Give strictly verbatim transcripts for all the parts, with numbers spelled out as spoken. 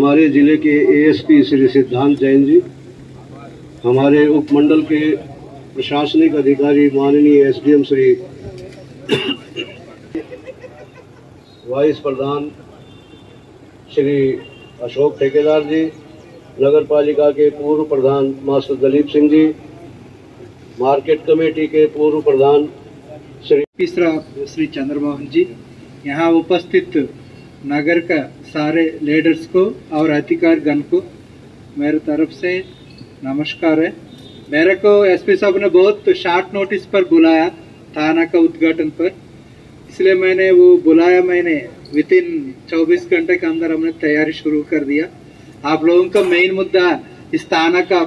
हमारे ज़िले के एएसपी श्री सिद्धांत जैन जी, हमारे उपमंडल के प्रशासनिक अधिकारी माननीय एसडीएम श्री वाइस प्रधान श्री अशोक ठेकेदार जी, नगर पालिका के पूर्व प्रधान master Dalip Singh ji, market committee के पूर्व प्रधान श्री पितरा श्री चंद्रबाहन जी, यहाँ उपस्थित नगर का सारे लीडर्स को और अधिकार गण को मेरे तरफ से नमस्कार है। मेरे को एसपी साहब ने बहुत शॉर्ट नोटिस पर बुलाया थाना का उद्घाटन पर, इसलिए मैंने वो बुलाया, मैंने विद इन चौबीस घंटे के अंदर हमने तैयारी शुरू कर दिया। आप लोगों का मेन मुद्दा इस थाना का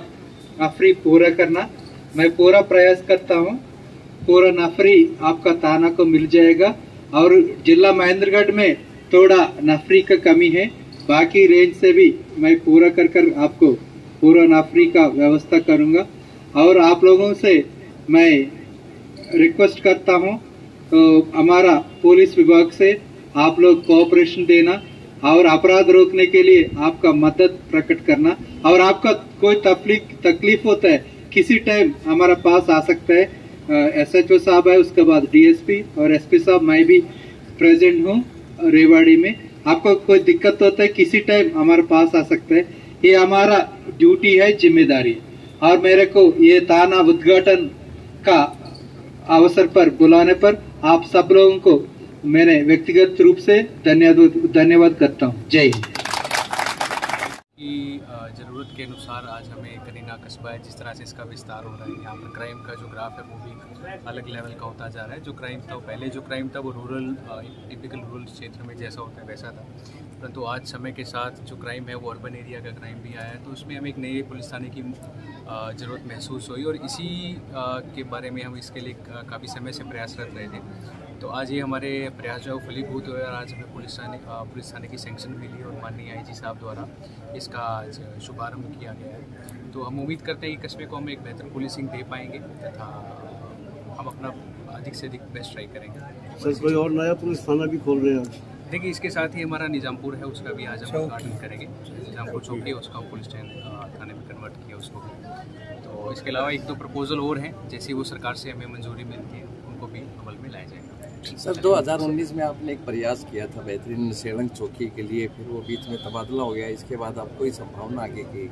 नफरी पूरा करना, मैं पूरा प्रयास करता हूँ, पूरा नफरी आपका थाना को मिल जाएगा। और जिला महेन्द्रगढ़ में थोड़ा नफरी का कमी है, बाकी रेंज से भी मैं पूरा कर कर आपको पूरा नफरी का व्यवस्था करूँगा। और आप लोगों से मैं रिक्वेस्ट करता हूँ, तो हमारा पुलिस विभाग से आप लोग कोऑपरेशन देना और अपराध रोकने के लिए आपका मदद प्रकट करना। और आपका कोई तकलीफ तकलीफ होता है किसी टाइम हमारा पास आ सकता है, एसएचओ साहब है, उसके बाद डीएसपी और एसपी साहब, मैं भी प्रेजेंट हूँ रेवाड़ी में। आपको कोई दिक्कत होता है किसी टाइम हमारे पास आ सकता है, ये हमारा ड्यूटी है, जिम्मेदारी। और मेरे को ये थाना उद्घाटन का अवसर पर बुलाने पर आप सब लोगों को मैंने व्यक्तिगत रूप से धन्यवाद धन्यवाद करता हूँ। जय हिंद। की ज़रूरत के अनुसार आज हमें कनीना कस्बा है, जिस तरह से इसका विस्तार हो रहा है, यहाँ पर क्राइम का जो ग्राफ है वो भी अलग लेवल का होता जा रहा है। जो क्राइम था पहले जो क्राइम था वो रूरल टिपिकल रूरल क्षेत्र में जैसा होता है वैसा था, परंतु तो आज समय के साथ जो क्राइम है वो अर्बन एरिया का क्राइम भी आया है, तो उसमें हमें एक नए पुलिस थाने की ज़रूरत महसूस हुई और इसी के बारे में हम इसके लिए काफ़ी समय से प्रयासरत रहे थे। तो आज ये हमारे प्रयास जो है फलीभूत हुए और आज हमें पुलिस थाने पुलिस थाने की सैंक्शन मिली और माननीय आईजी साहब द्वारा इसका आज शुभारंभ किया गया है। तो हम उम्मीद करते हैं कि कस्बे को हम एक बेहतर पुलिसिंग दे पाएंगे तथा हम अपना अधिक से अधिक बेस्ट ट्राई करेंगे। सर, कोई और नया पुलिस थाना भी खोल रहे हैं? देखिए, इसके साथ ही हमारा निजामपुर है, उसका भी आज हम उद्घाटन करेंगे। निजामपुर चौकी है, उसका पुलिस स्टेशन थाने में कन्वर्ट किया उसको। तो इसके अलावा एक दो प्रपोजल और हैं, जैसे वो सरकार से हमें मंजूरी मिलती है उनको भी अमल में लाया जाएगा। सर, दो हज़ार उन्नीस में आपने एक प्रयास किया था बेहतरीन सेलंग चौकी के लिए, फिर वो बीच में तबादला हो गया, इसके बाद आपको ये संभावना आगे की?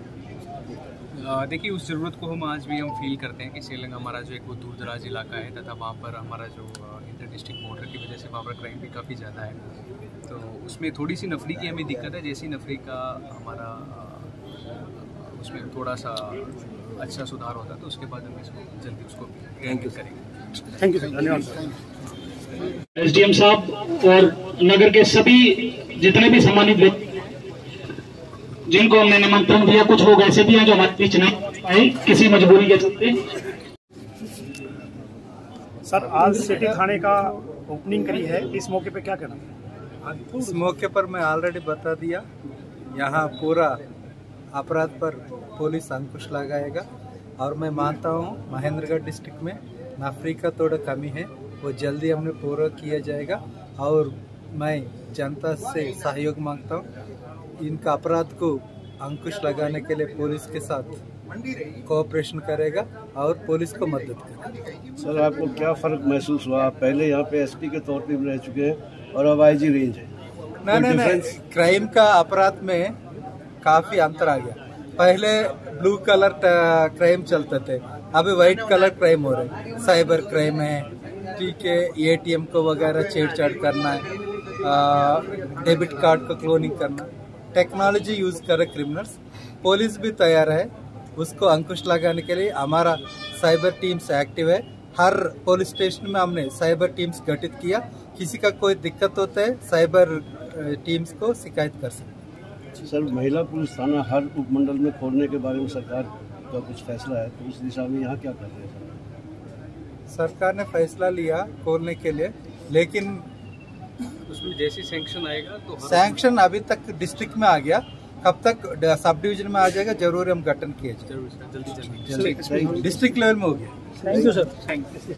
देखिए, उस ज़रूरत को हम आज भी हम फील करते हैं कि सेलंग हमारा जो एक वो दूर दराज इलाका है तथा वहाँ पर हमारा जो इंटर डिस्ट्रिक्ट बॉर्डर की वजह से वहाँ पर क्राइम भी काफ़ी ज़्यादा है, तो उसमें थोड़ी सी नफरी की हमें दिक्कत है। जैसी नफरी का हमारा उसमें थोड़ा सा अच्छा सुधार होता तो उसके बाद हम इसको जल्दी उसको थैंक यू करेंगे। थैंक यू, धन्यवाद। एसडीएम साहब और नगर के सभी जितने भी सम्मानित व्यक्ति जिनको हमने निमंत्रण दिया, कुछ लोग ऐसे भी हैं जो हमारे बीच नहीं आए किसी मजबूरी के चलते। सर, आज सिटी थाने का ओपनिंग करी है, इस मौके पे क्या करना? इस मौके पर मैं ऑलरेडी बता दिया, यहाँ पूरा अपराध पर पुलिस अंकुश लगाएगा और मैं मानता हूँ महेंद्रगढ़ डिस्ट्रिक्ट में नफरी का थोड़ा कमी है, वो जल्दी हमने पूरा किया जाएगा। और मैं जनता से सहयोग मांगता हूँ, इनका अपराध को अंकुश लगाने के लिए पुलिस के साथ कोऑपरेशन करेगा और पुलिस को मदद करेगा। सर, आपको क्या फ़र्क महसूस हुआ? आप पहले यहाँ पे एसपी के तौर पे रह चुके हैं और अब आईजी रेंज है। ना ना, ना क्राइम का अपराध में काफ़ी अंतर आ गया। पहले ब्लू कलर क्राइम चलते थे, अभी व्हाइट कलर क्राइम हो रहे, साइबर क्राइम है, ठीक है, एटीएम को वगैरह छेड़छाड़ करना है, डेबिट कार्ड को क्लोनिंग करना, टेक्नोलॉजी यूज़ कर रहे क्रिमिनल्स। पुलिस भी तैयार है, उसको अंकुश लगाने के लिए हमारा साइबर टीम्स एक्टिव है। हर पुलिस स्टेशन में हमने साइबर टीम्स गठित किया, किसी का कोई दिक्कत होता है साइबर टीम्स को शिकायत कर सकते। सर, महिला पुलिस थाना हर उपमंडल में खोलने के बारे में सरकार का कुछ फैसला है, तो उस दिशा में यहाँ क्या कर रहे हैं? सरकार ने फैसला लिया खोलने के लिए, लेकिन उसमें जैसी सैंक्शन आएगा तो सैंक्शन अभी तक डिस्ट्रिक्ट में आ गया, कब तक सब डिवीजन में आ जाएगा जरूर हम गठन किए, जल्दी जल्दी डिस्ट्रिक्ट लेवल में हो गया। Thank you sir, thank you.